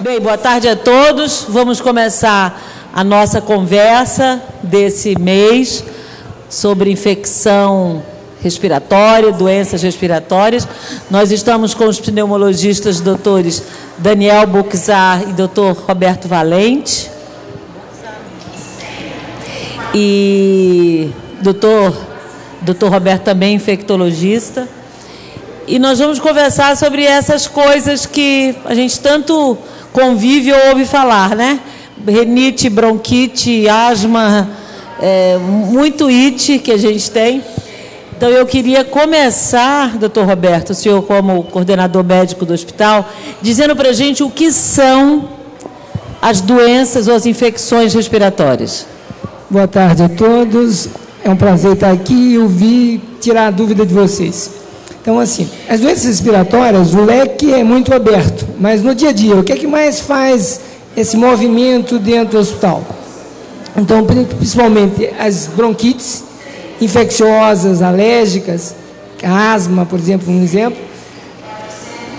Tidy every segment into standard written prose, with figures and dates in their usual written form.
Bem, boa tarde a todos. Vamos começar a nossa conversa desse mês sobre infecção respiratória, doenças respiratórias. Nós estamos com os pneumologistas doutores Daniel Buczar e doutor Roberto Valente. E doutor Roberto também infectologista. E nós vamos conversar sobre essas coisas que a gente tanto convive ou ouve falar, né? Renite, bronquite, asma, muito it que a gente tem. Então, eu queria começar, doutor Roberto, o senhor como coordenador médico do hospital, dizendo para a gente o que são as doenças ou as infecções respiratórias. Boa tarde a todos. É um prazer estar aqui e ouvir, tirar a dúvida de vocês. Então, assim, as doenças respiratórias, o leque é muito aberto, mas no dia a dia, o que é que mais faz esse movimento dentro do hospital? Então, principalmente as bronquites infecciosas, alérgicas, asma, por exemplo,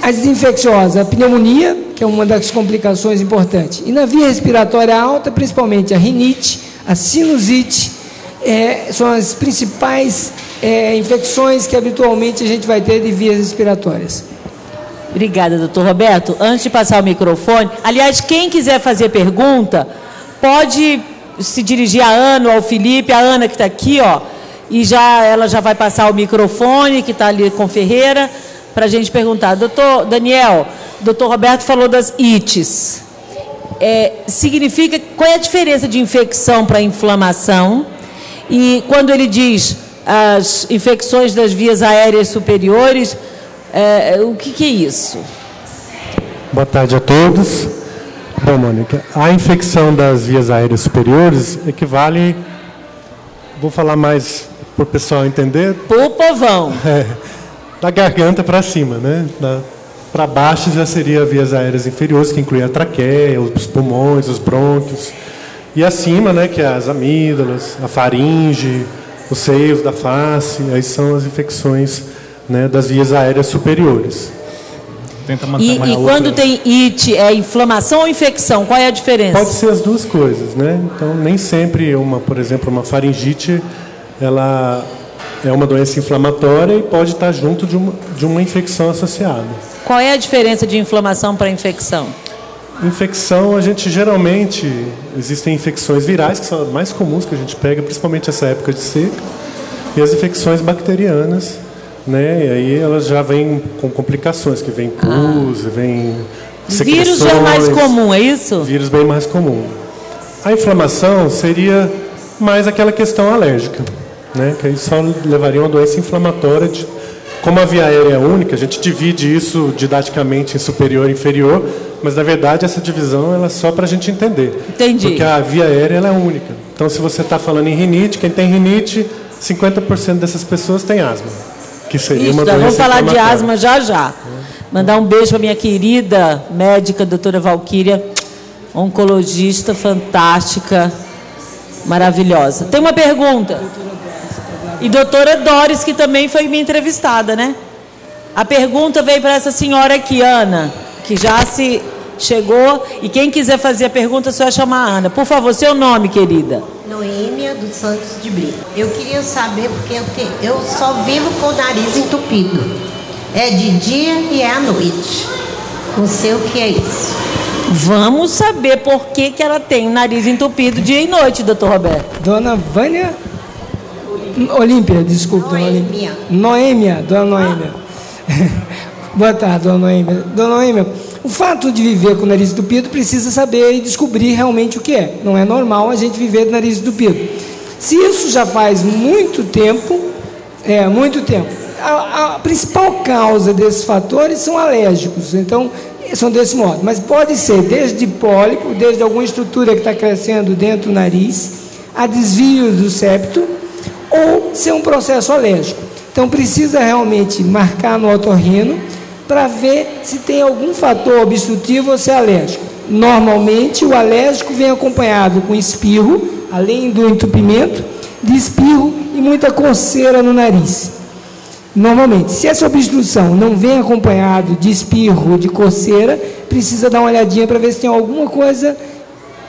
as infecciosas, a pneumonia, que é uma das complicações importantes, e na via respiratória alta, principalmente a rinite, a sinusite, são as principais infecções que habitualmente a gente vai ter de vias respiratórias. Obrigada, doutor Roberto. Antes de passar o microfone, aliás, quem quiser fazer pergunta, pode se dirigir à Ana, ao Felipe, a Ana que está aqui, ó, e ela já vai passar o microfone que está ali com Ferreira, para a gente perguntar. Doutor Daniel, doutor Roberto falou das ites. Significa, qual é a diferença de infecção para inflamação? E quando ele diz as infecções das vias aéreas superiores, o que é isso? Boa tarde a todos. Bom, Mônica, a infecção das vias aéreas superiores equivale, vou falar mais para o pessoal entender. Pro povão. Da garganta para cima, né? Para baixo já seria vias aéreas inferiores, que inclui a traqueia, os pulmões, os brônquios. E acima, né, que é as amígdalas, a faringe, os seios da face, aí são as infecções, né, das vias aéreas superiores. Tenta manter e quando tem it, é inflamação ou infecção? Qual é a diferença? Pode ser as duas coisas, né? Então, nem sempre por exemplo, uma faringite, ela é uma doença inflamatória e pode estar junto de uma infecção associada. Qual é a diferença de inflamação para infecção? Infecção, a gente geralmente, existem infecções virais, que são as mais comuns que a gente pega, principalmente nessa época de seca, e as infecções bacterianas, né? E aí elas já vêm com complicações, que vem pus, vem secreções. Vírus é mais comum, é isso? Vírus bem mais comum. A inflamação seria mais aquela questão alérgica, né? Que aí só levaria uma doença inflamatória de... Como a via aérea é única, a gente divide isso didaticamente em superior e inferior, mas, na verdade, essa divisão ela é só para a gente entender. Entendi. Porque a via aérea ela é única. Então, se você está falando em rinite, quem tem rinite, 50% dessas pessoas tem asma, que seria uma doença inflamatória. Vamos falar de asma já, já. Mandar um beijo para minha querida médica, doutora Valquíria, oncologista fantástica, maravilhosa. Tem uma pergunta? E doutora Doris, que também foi minha entrevistada, né? A pergunta veio para essa senhora aqui, Ana, que já se chegou. E quem quiser fazer a pergunta, só chamar a Ana. Por favor, seu nome, querida. Noêmia dos Santos de Brito. Eu queria saber, porque eu só vivo com o nariz entupido. É de dia e é à noite. Não sei o que é isso. Vamos saber por que ela tem o nariz entupido dia e noite, doutor Roberto. Dona Vânia... Olímpia, desculpa, Noêmia. Noêmia, dona Noêmia. Boa tarde, dona Noêmia. Dona Noêmia, o fato de viver com o nariz entupido precisa saber e descobrir realmente o que é. Não é normal a gente viver do nariz entupido. Se isso já faz muito tempo. A principal causa desses fatores são alérgicos, então são desse modo. Mas pode ser desde pólipo, desde alguma estrutura que está crescendo dentro do nariz, a desvios do septo, ou ser um processo alérgico. Então, precisa realmente marcar no otorrino para ver se tem algum fator obstrutivo ou se é alérgico. Normalmente, o alérgico vem acompanhado com espirro, além do entupimento, de espirro e muita coceira no nariz. Normalmente, se essa obstrução não vem acompanhado de espirro, de coceira, precisa dar uma olhadinha para ver se tem alguma coisa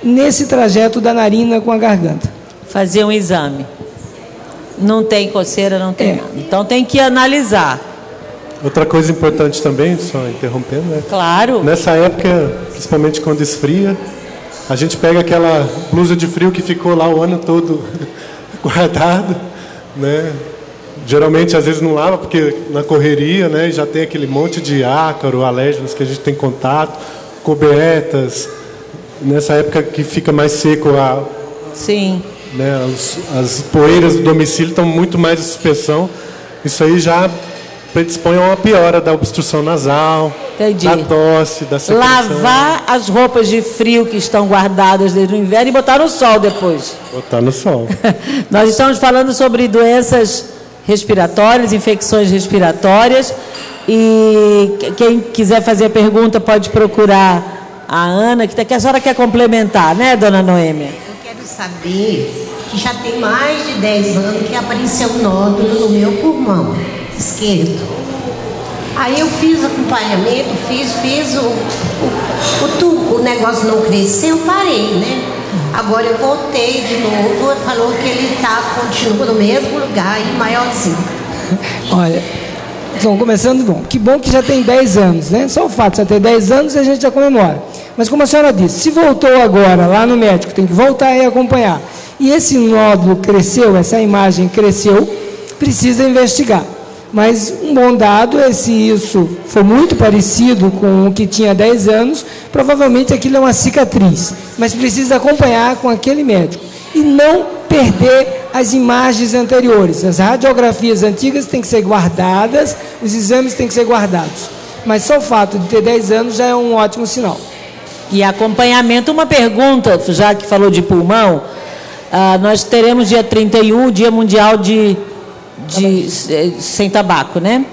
nesse trajeto da narina com a garganta. Fazer um exame. Não tem coceira, não tem nada. Então tem que analisar. Outra coisa importante também, só interrompendo, né? Claro. Nessa época, principalmente quando esfria, a gente pega aquela blusa de frio que ficou lá o ano todo guardado, né? Geralmente, às vezes, não lava, porque na correria, né, já tem aquele monte de ácaro, alérgenos que a gente tem contato, cobertas. Nessa época que fica mais seco a... Sim. Né, as poeiras do domicílio estão muito mais em suspensão. Isso aí já predispõe a uma piora da obstrução nasal, entendi, da tosse, da secreção. Lavar as roupas de frio que estão guardadas desde o inverno e botar no sol depois. Botar no sol. Nós estamos falando sobre doenças respiratórias, infecções respiratórias. E quem quiser fazer pergunta pode procurar a Ana, que a senhora quer complementar, né, dona Noêmia? Eu quero saber que já tem mais de 10 anos que apareceu um nódulo no meu pulmão esquerdo. Aí eu fiz acompanhamento, fiz o negócio não cresceu, parei, né? Agora eu voltei de novo, falou que ele continua no mesmo lugar e maiorzinho. Olha, então, começando bom. Que bom que já tem 10 anos, né? Só o fato de já ter 10 anos a gente já comemora. Mas como a senhora disse, se voltou agora lá no médico, tem que voltar e acompanhar. E esse nódulo cresceu, essa imagem cresceu, precisa investigar. Mas um bom dado é se isso for muito parecido com o que tinha 10 anos, provavelmente aquilo é uma cicatriz, mas precisa acompanhar com aquele médico. E não perder as imagens anteriores, as radiografias antigas têm que ser guardadas, os exames têm que ser guardados. Mas só o fato de ter 10 anos já é um ótimo sinal. E acompanhamento, uma pergunta, já que falou de pulmão, nós teremos dia 31, Dia Mundial Sem Tabaco, né?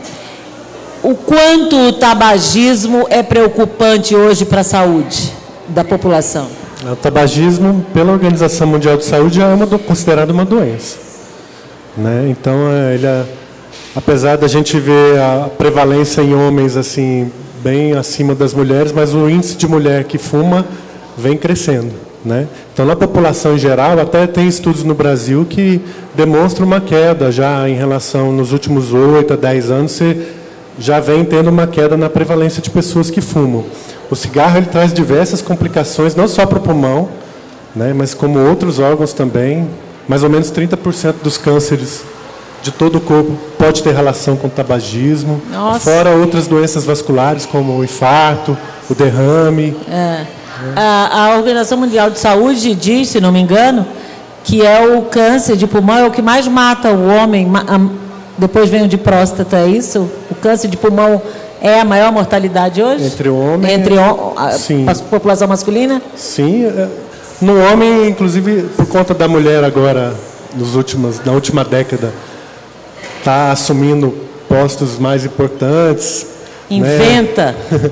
O quanto o tabagismo é preocupante hoje para a saúde da população? O tabagismo, pela Organização Mundial de Saúde, é considerado uma doença, né? Então, ele é, apesar da gente ver a prevalência em homens assim bem acima das mulheres, mas o índice de mulher que fuma vem crescendo, né? Então, na população em geral, até tem estudos no Brasil que demonstram uma queda já em relação, nos últimos 8 a 10 anos, você já vem tendo uma queda na prevalência de pessoas que fumam. O cigarro, ele traz diversas complicações, não só para o pulmão, né, mas como outros órgãos também. Mais ou menos 30% dos cânceres de todo o corpo pode ter relação com o tabagismo. Nossa. Fora outras doenças vasculares, como o infarto, o derrame... É. A Organização Mundial de Saúde diz, se não me engano, que é o câncer de pulmão é o que mais mata o homem, depois vem o de próstata, é isso? O câncer de pulmão é a maior mortalidade hoje? Entre o homem... Entre a população masculina? Sim. No homem, inclusive, por conta da mulher agora, na última década, está assumindo postos mais importantes. Inventa! Né?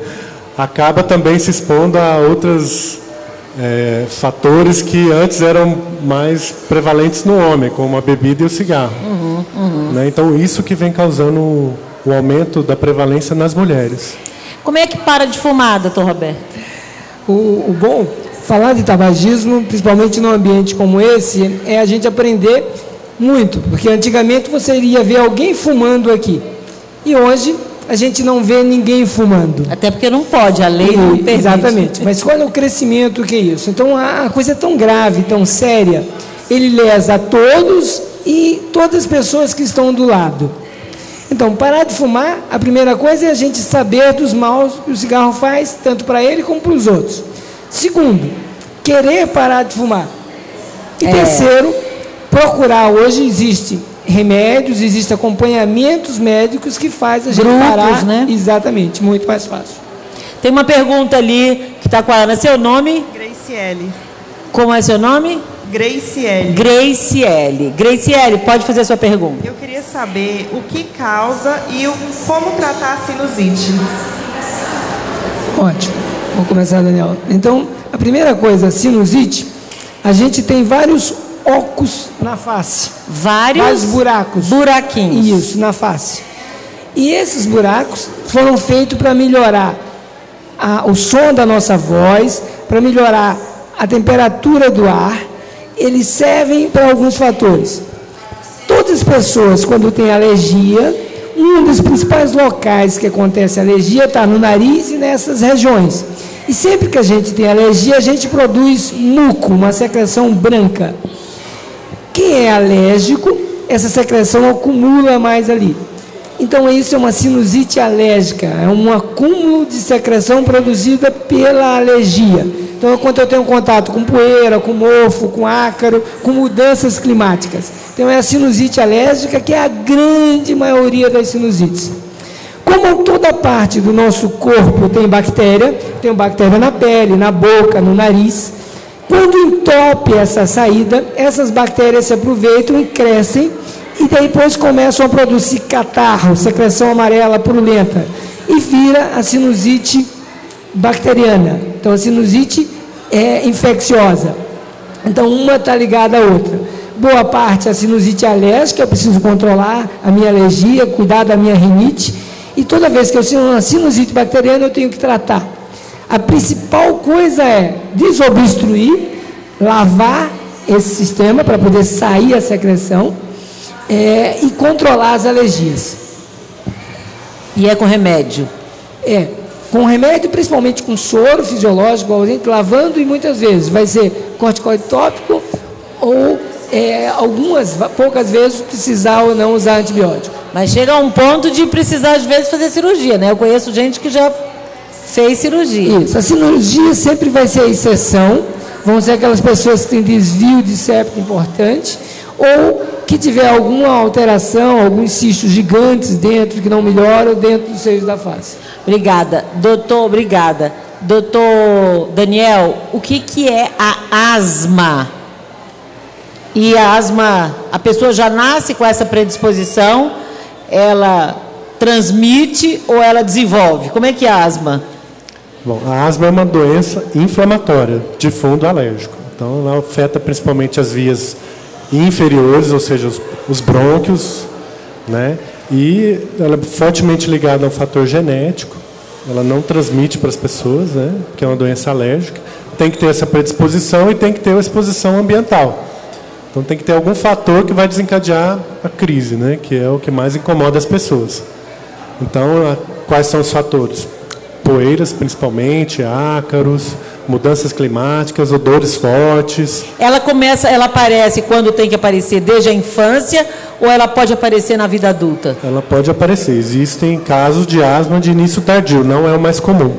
Acaba também se expondo a outros fatores que antes eram mais prevalentes no homem, como a bebida e o cigarro. Uhum, uhum. Né? Então, isso que vem causando o aumento da prevalência nas mulheres. Como é que para de fumar, doutor Roberto? O bom, falar de tabagismo, principalmente num ambiente como esse, é a gente aprender muito, porque antigamente você iria ver alguém fumando aqui, e hoje... a gente não vê ninguém fumando. Até porque não pode, a lei não permite. Exatamente, mas qual é o crescimento que é isso? Então, a coisa é tão grave, tão séria, ele lesa a todos e todas as pessoas que estão do lado. Então, parar de fumar, a primeira coisa é a gente saber dos maus que o cigarro faz, tanto para ele como para os outros. Segundo, querer parar de fumar. E terceiro, procurar, hoje existe... remédios, existem acompanhamentos médicos que faz a gente parar, né? Exatamente, muito mais fácil. Tem uma pergunta ali que está com a Ana. Seu nome? Graciele. Como é seu nome? Graciele. Graciele. Graciele, pode fazer a sua pergunta. Eu queria saber o que causa e como tratar a sinusite. Ótimo. Vamos começar, Daniel. Então, a primeira coisa, a sinusite, a gente tem vários ocos na face. Vários buracos. Buraquinhos. Isso, na face. E esses buracos foram feitos para melhorar o som da nossa voz, para melhorar a temperatura do ar, eles servem para alguns fatores. Todas as pessoas, quando têm alergia, um dos principais locais que acontece a alergia está no nariz e nessas regiões. E sempre que a gente tem alergia, a gente produz muco, uma secreção branca. Quem é alérgico, essa secreção acumula mais ali. Então, isso é uma sinusite alérgica, é um acúmulo de secreção produzida pela alergia. Então, quando eu tenho contato com poeira, com mofo, com ácaro, com mudanças climáticas. Então, é a sinusite alérgica, que é a grande maioria das sinusites. Como toda parte do nosso corpo tem bactéria na pele, na boca, no nariz, quando entope essa saída, essas bactérias se aproveitam e crescem, e depois começam a produzir catarro, secreção amarela purulenta, e vira a sinusite bacteriana. Então, a sinusite é infecciosa. Então, uma está ligada à outra. Boa parte é a sinusite alérgica, eu preciso controlar a minha alergia, cuidar da minha rinite, e toda vez que eu tenho uma sinusite bacteriana, eu tenho que tratar. A principal coisa é desobstruir, lavar esse sistema para poder sair a secreção, e controlar as alergias. E é com remédio? É, com remédio, principalmente com soro fisiológico, a gente lavando, e muitas vezes vai ser corticoide tópico ou algumas poucas vezes precisar ou não usar antibiótico. Mas chega a um ponto de precisar às vezes fazer cirurgia, né? Eu conheço gente que já fez cirurgia. Isso, a cirurgia sempre vai ser a exceção, vão ser aquelas pessoas que têm desvio de septo importante, ou que tiver alguma alteração, alguns cistos gigantes dentro, que não melhoram, dentro do seio da face. Obrigada. Doutor, obrigada. Doutor Daniel, o que é a asma? E a asma, a pessoa já nasce com essa predisposição, ela transmite ou ela desenvolve? Como é que é a asma? Bom, a asma é uma doença inflamatória de fundo alérgico. Então, ela afeta principalmente as vias inferiores, ou seja, os brônquios, né? E ela é fortemente ligada a um fator genético, ela não transmite para as pessoas, né? Porque é uma doença alérgica, tem que ter essa predisposição e tem que ter uma exposição ambiental. Então tem que ter algum fator que vai desencadear a crise, né? Que é o que mais incomoda as pessoas. Então, quais são os fatores? Poeiras, principalmente, ácaros, mudanças climáticas, odores fortes. Ela aparece quando tem que aparecer desde a infância, ou ela pode aparecer na vida adulta? Ela pode aparecer. Existem casos de asma de início tardio, não é o mais comum.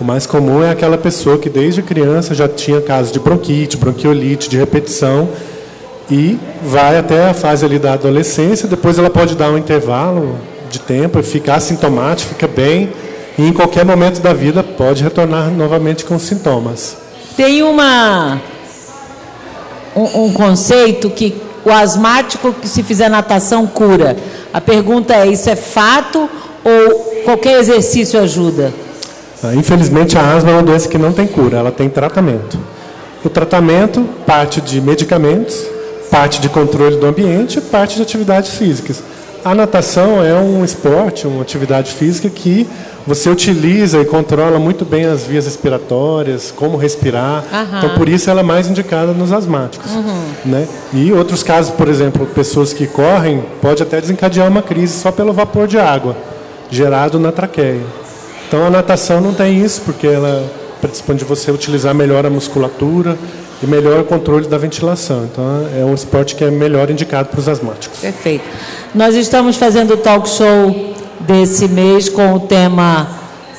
O mais comum é aquela pessoa que desde criança já tinha casos de bronquite, bronquiolite, de repetição, e vai até a fase ali da adolescência, depois ela pode dar um intervalo de tempo e ficar assintomática, fica bem. E em qualquer momento da vida pode retornar novamente com sintomas. Tem um conceito que o asmático que se fizer natação cura. A pergunta é, isso é fato ou qualquer exercício ajuda? Infelizmente a asma é uma doença que não tem cura, ela tem tratamento. O tratamento parte de medicamentos, parte de controle do ambiente, parte de atividades físicas. A natação é um esporte, uma atividade física que você utiliza e controla muito bem as vias respiratórias, como respirar. Uhum. Então, por isso, ela é mais indicada nos asmáticos. Uhum. Né? E outros casos, por exemplo, pessoas que correm, pode até desencadear uma crise só pelo vapor de água gerado na traqueia. Então, a natação não tem isso, porque ela predispõe de você utilizar melhor a musculatura e melhora o controle da ventilação. Então, é um esporte que é melhor indicado para os asmáticos. Perfeito. Nós estamos fazendo o talk show desse mês com o tema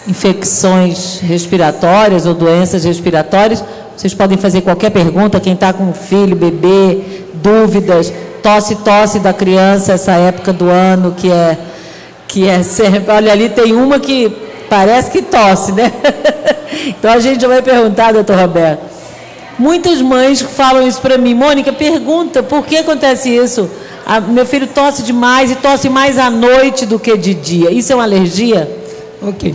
infecções respiratórias ou doenças respiratórias. Vocês podem fazer qualquer pergunta, quem está com filho, bebê, dúvidas, tosse da criança, essa época do ano que é sempre... Olha, ali tem uma que parece que tosse, né? Então, a gente vai perguntar, doutor Roberto. Muitas mães falam isso para mim. Mônica, pergunta, por que acontece isso? Meu filho tosse demais e tosse mais à noite do que de dia. Isso é uma alergia? Ok.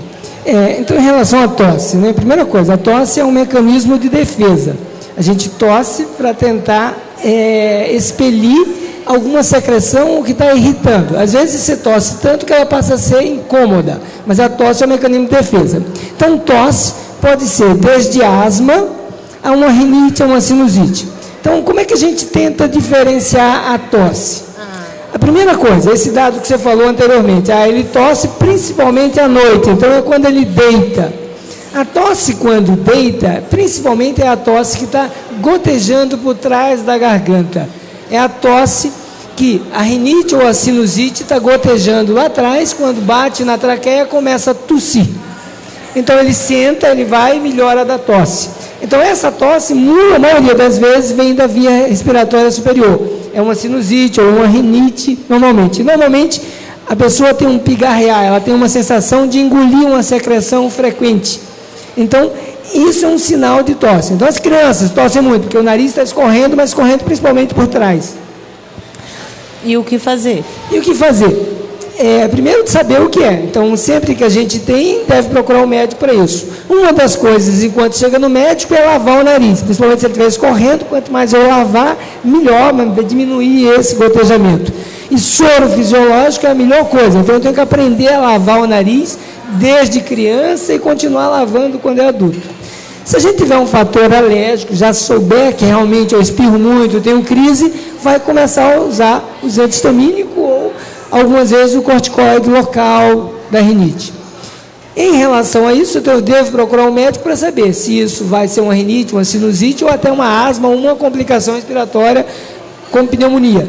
Então, em relação à tosse, né? Primeira coisa, a tosse é um mecanismo de defesa. A gente tosse para tentar expelir alguma secreção que está irritando. Às vezes você tosse tanto que ela passa a ser incômoda, mas a tosse é um mecanismo de defesa. Então tosse pode ser desde asma a uma rinite, a uma sinusite. Então como é que a gente tenta diferenciar a tosse? A primeira coisa, esse dado que você falou anteriormente, ele tosse principalmente à noite, então é quando ele deita. A tosse quando deita, principalmente é a tosse que está gotejando por trás da garganta. É a tosse que a rinite ou a sinusite está gotejando lá atrás, quando bate na traqueia, começa a tossir. Então ele senta, ele vai e melhora da tosse. Então essa tosse, a maioria das vezes, vem da via respiratória superior. É uma sinusite ou uma rinite, normalmente. Normalmente a pessoa tem um pigarrear, ela tem uma sensação de engolir uma secreção frequente. Então, isso é um sinal de tosse. Então, as crianças tossem muito, porque o nariz está escorrendo, mas escorrendo principalmente por trás. E o que fazer? Primeiro, saber o que é. Então, sempre que a gente tem, deve procurar um médico para isso. Uma das coisas, enquanto chega no médico, é lavar o nariz. Principalmente se ele estiver escorrendo, quanto mais eu lavar, melhor, vai diminuir esse gotejamento. E soro fisiológico é a melhor coisa. Então, eu tenho que aprender a lavar o nariz desde criança e continuar lavando quando é adulto. Se a gente tiver um fator alérgico, já souber que realmente eu espirro muito, eu tenho crise, vai começar a usar os antistamínicos ou, algumas vezes, o corticoide local da rinite. Em relação a isso, eu devo procurar um médico para saber se isso vai ser uma rinite, uma sinusite ou até uma asma ou uma complicação respiratória como pneumonia.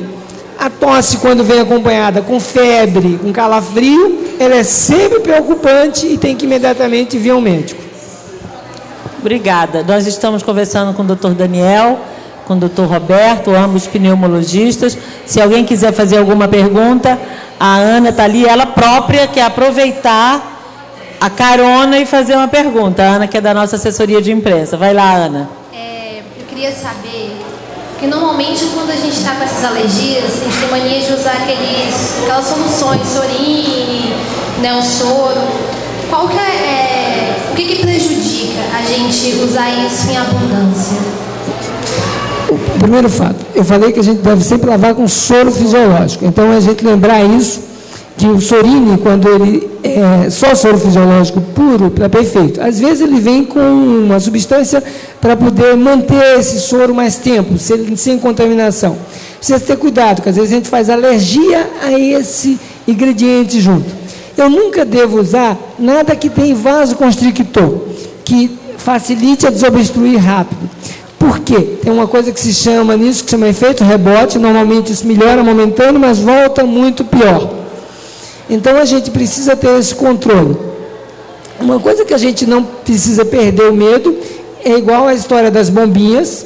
A tosse, quando vem acompanhada com febre, com calafrio, ela é sempre preocupante e tem que imediatamente vir ao médico. Obrigada. Nós estamos conversando com o doutor Daniel, com o doutor Roberto, ambos pneumologistas. Se alguém quiser fazer alguma pergunta, a Ana está ali, ela própria quer aproveitar a carona e fazer uma pergunta. A Ana, que é da nossa assessoria de imprensa. Vai lá, Ana. Eu queria saber, porque normalmente quando a gente está com essas alergias, a gente tem mania de usar aquelas soluções, Sorine, né, o soro. O que prejudica a gente usar isso em abundância? O primeiro fato, eu falei que a gente deve sempre lavar com soro fisiológico. Então, a gente lembrar isso, que o Sorine, quando ele é só soro fisiológico puro, é perfeito. Às vezes ele vem com uma substância para poder manter esse soro mais tempo, sem contaminação. Precisa ter cuidado, porque às vezes a gente faz alergia a esse ingrediente junto. Eu nunca devo usar nada que tem vasoconstrictor, que facilite a desobstruir rápido. Por quê? Tem uma coisa que se chama efeito rebote. Normalmente isso melhora momentâneo, mas volta muito pior. Então a gente precisa ter esse controle. Uma coisa que a gente não precisa perder o medo é igual à história das bombinhas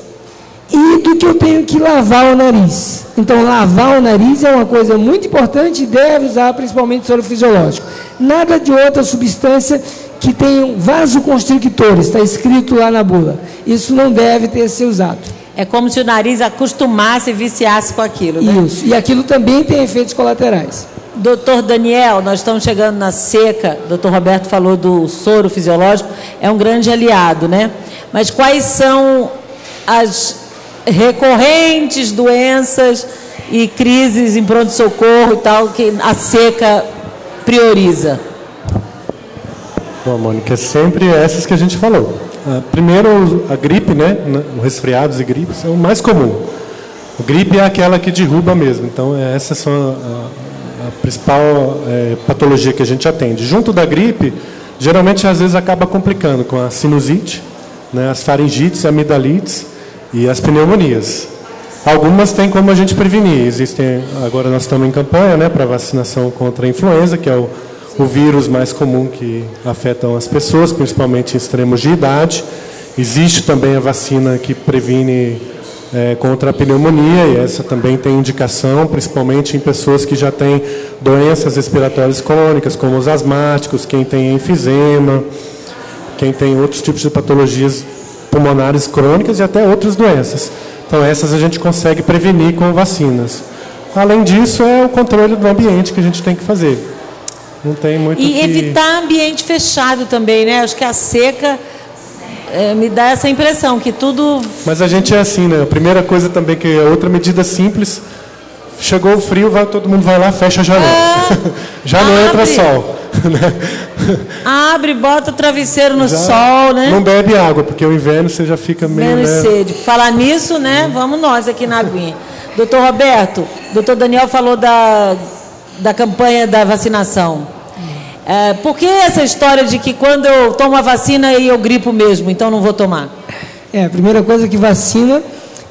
e do que eu tenho que lavar o nariz. Então, lavar o nariz é uma coisa muito importante e deve usar principalmente soro fisiológico. Nada de outra substância que tenha vasoconstrictores, está escrito lá na bula. Isso não deve ter sido usado. É como se o nariz acostumasse e viciasse com aquilo, né? Isso, e aquilo também tem efeitos colaterais. Doutor Daniel, nós estamos chegando na seca. Doutor Roberto falou do soro fisiológico, é um grande aliado, né? Mas quais são as recorrentes doenças e crises em pronto-socorro e tal, que a seca prioriza? Bom, Mônica, sempre essas que a gente falou. Primeiro, a gripe, né? Resfriados e gripes é o mais comum. A gripe é aquela que derruba mesmo. Então, essas são a principal patologia que a gente atende. Junto da gripe, geralmente, às vezes, acaba complicando com a sinusite, né? As faringites, amidalites, e as pneumonias. Algumas tem como a gente prevenir. Existem, agora nós estamos em campanha, né, para vacinação contra a influenza, que é o vírus mais comum que afeta as pessoas, principalmente em extremos de idade. Existe também a vacina que previne contra a pneumonia, e essa também tem indicação, principalmente em pessoas que já têm doenças respiratórias crônicas, como os asmáticos, quem tem enfisema, quem tem outros tipos de patologias pulmonares crônicas e até outras doenças. Então, essas a gente consegue prevenir com vacinas. Além disso, é o controle do ambiente que a gente tem que fazer. Não tem muito E evitar ambiente fechado também, né? Acho que a seca me dá essa impressão que tudo... Mas a gente é assim, né? A primeira coisa também, que é outra medida simples, Chegou o frio, vai, todo mundo vai lá, fecha a janela. É, já não entra sol. Né? Abre, bota o travesseiro no sol, né? Não bebe água, porque o inverno você já fica meio... Menos sede. Falar nisso, né? Vamos nós aqui na aguinha. Doutor Roberto, doutor Daniel falou da campanha da vacinação. É, por que essa história de que quando eu tomo a vacina eu gripo mesmo, então não vou tomar? É, a primeira coisa é que vacina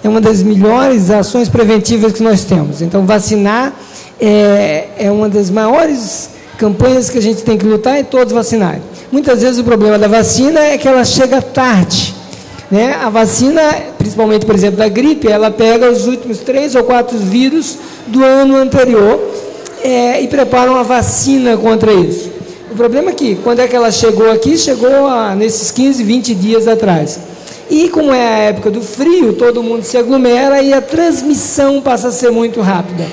é uma das melhores ações preventivas que nós temos. Então, vacinar é uma das maiores campanhas que a gente tem que lutar e todos vacinarem. Muitas vezes o problema da vacina é que ela chega tarde, né? A vacina, principalmente, por exemplo, da gripe, ela pega os últimos 3 ou 4 vírus do ano anterior e prepara uma vacina contra isso. O problema é que, quando é que ela chegou aqui? Chegou nesses 15, 20 dias atrás. E como é a época do frio, todo mundo se aglomera e a transmissão passa a ser muito rápida.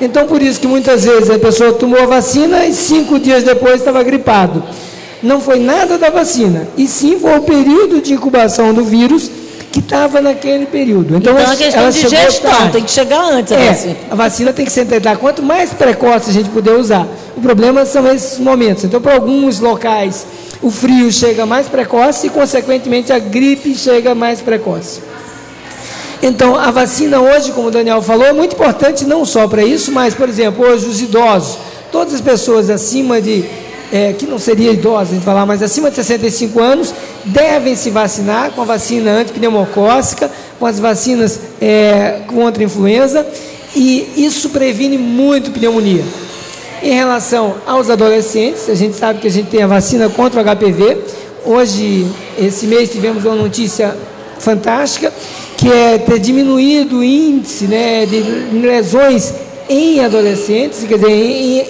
Então, por isso que muitas vezes a pessoa tomou a vacina e 5 dias depois estava gripado. Não foi nada da vacina, e sim foi o período de incubação do vírus que estava naquele período. Então, é uma questão de gestão, tem que chegar antes a vacina. A vacina tem que ser tentada, quanto mais precoce a gente puder usar. O problema são esses momentos. Então, para alguns locais, o frio chega mais precoce e, consequentemente, a gripe chega mais precoce. Então, a vacina hoje, como o Daniel falou, é muito importante não só para isso, mas, por exemplo, hoje os idosos, todas as pessoas acima de, que não seria idosa, a gente falar, mas acima de 65 anos, devem se vacinar com a vacina antipneumocócica, com as vacinas contra a influenza, e isso previne muito pneumonia. Em relação aos adolescentes, a gente sabe que a gente tem a vacina contra o HPV. Hoje, esse mês, tivemos uma notícia fantástica, que é ter diminuído o índice, né, de lesões em adolescentes, quer dizer,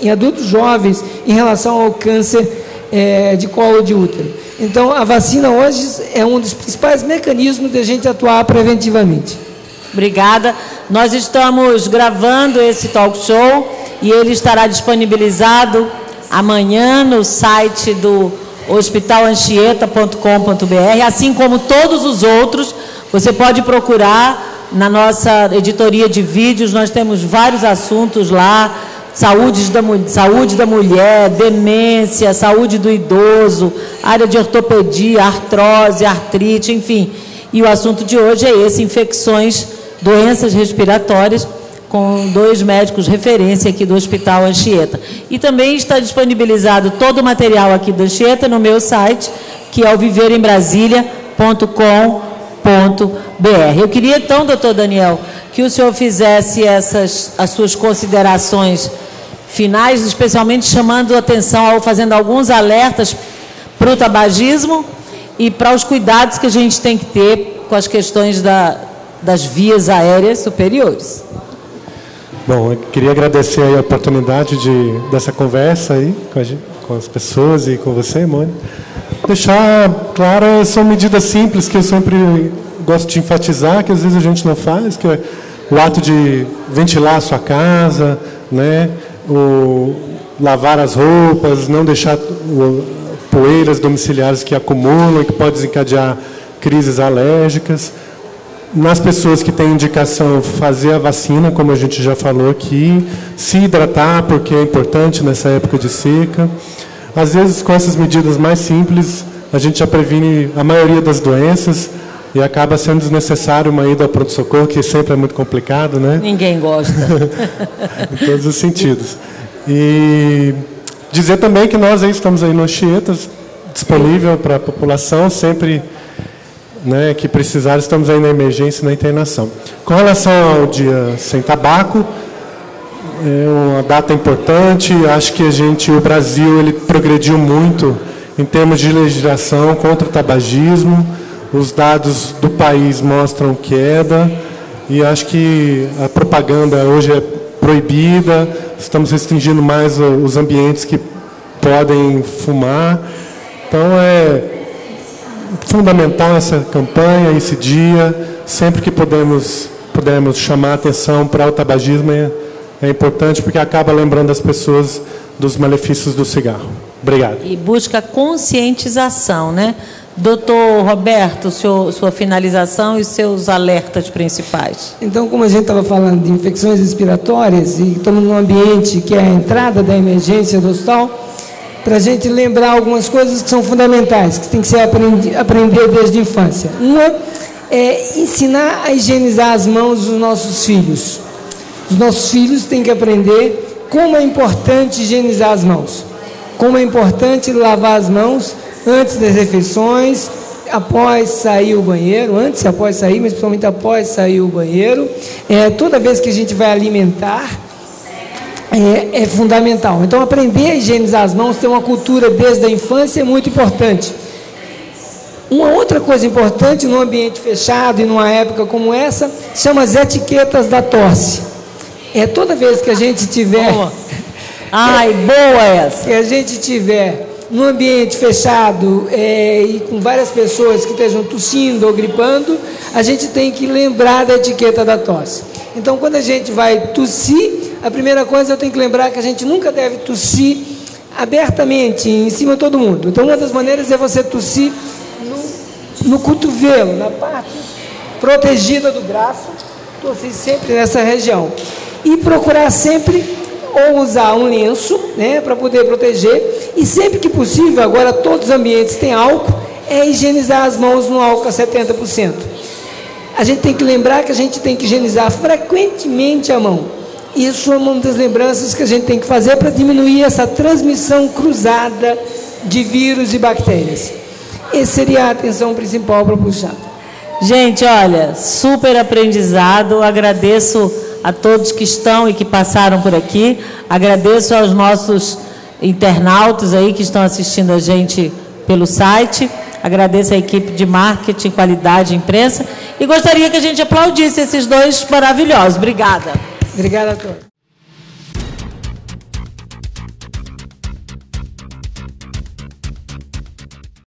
em adultos jovens, em relação ao câncer de colo de útero. Então, a vacina hoje é um dos principais mecanismos de a gente atuar preventivamente. Obrigada. Nós estamos gravando esse talk show e ele estará disponibilizado amanhã no site do hospitalanchieta.com.br, assim como todos os outros. Você pode procurar na nossa editoria de vídeos, nós temos vários assuntos lá, saúde da mulher, demência, saúde do idoso, área de ortopedia, artrose, artrite, enfim. E o assunto de hoje é esse, infecções, doenças respiratórias, com 2 médicos referência aqui do Hospital Anchieta. E também está disponibilizado todo o material aqui do Anchieta no meu site, que é o viverembrasilia.com.br. Eu queria então, doutor Daniel, que o senhor fizesse as suas considerações finais, especialmente chamando atenção, fazendo alguns alertas para o tabagismo e para os cuidados que a gente tem que ter com as questões das vias aéreas superiores. Bom, eu queria agradecer aí a oportunidade dessa conversa aí com as pessoas e com você, Mônica. Deixar claro, são medidas simples que eu sempre gosto de enfatizar, que às vezes a gente não faz, que é o ato de ventilar a sua casa, né, lavar as roupas, não deixar poeiras domiciliares que acumulam e que pode desencadear crises alérgicas. Nas pessoas que têm indicação, fazer a vacina, como a gente já falou aqui, se hidratar, porque é importante nessa época de seca. Às vezes, com essas medidas mais simples, a gente já previne a maioria das doenças e acaba sendo desnecessário uma ida ao pronto-socorro, que sempre é muito complicado, né? Ninguém gosta. Em todos os sentidos. E dizer também que nós aí estamos aí no Anchieta, disponível para a população, sempre... Né, que precisaram, estamos aí na emergência, na internação. Com relação ao Dia Sem Tabaco, é uma data importante, acho que o Brasil, ele progrediu muito em termos de legislação contra o tabagismo, os dados do país mostram queda, e acho que a propaganda hoje é proibida, estamos restringindo mais os ambientes que podem fumar, então fundamental essa campanha, esse dia, sempre que pudermos chamar atenção para o tabagismo é importante, porque acaba lembrando as pessoas dos malefícios do cigarro. Obrigado. E busca conscientização, né? Doutor Roberto, sua finalização e seus alertas principais. Então, como a gente estava falando de infecções respiratórias e estamos num ambiente que é a entrada da emergência do hospital, para a gente lembrar algumas coisas que são fundamentais, que tem que ser aprender desde a infância. Uma é ensinar a higienizar as mãos dos nossos filhos. Os nossos filhos têm que aprender como é importante higienizar as mãos, como é importante lavar as mãos antes das refeições, após sair o banheiro, antes e após sair, mas principalmente após sair o banheiro. Toda vez que a gente vai alimentar, é fundamental. Então, aprender a higienizar as mãos, ter uma cultura desde a infância é muito importante. Uma outra coisa importante, num ambiente fechado e numa época como essa, são as etiquetas da tosse. Toda vez que a gente tiver... Boa. Ai, boa essa! Que a gente tiver... num ambiente fechado e com várias pessoas que estejam tossindo ou gripando, a gente tem que lembrar da etiqueta da tosse. Então, quando a gente vai tossir, a primeira coisa eu tenho que lembrar que a gente nunca deve tossir abertamente, em cima de todo mundo. Então, uma das maneiras é você tossir no cotovelo, na parte protegida do braço, tossir sempre nessa região. E procurar sempre... ou usar um lenço, né, para poder proteger, e sempre que possível, agora todos os ambientes têm álcool, é higienizar as mãos no álcool a 70%. A gente tem que lembrar que a gente tem que higienizar frequentemente a mão. Isso é uma das lembranças que a gente tem que fazer para diminuir essa transmissão cruzada de vírus e bactérias. Essa seria a atenção principal para puxar. Gente, olha, super aprendizado, agradeço a todos que estão e que passaram por aqui. Agradeço aos nossos internautas aí que estão assistindo a gente pelo site. Agradeço a equipe de marketing, qualidade e imprensa. E gostaria que a gente aplaudisse esses dois maravilhosos. Obrigada. Obrigada a todos.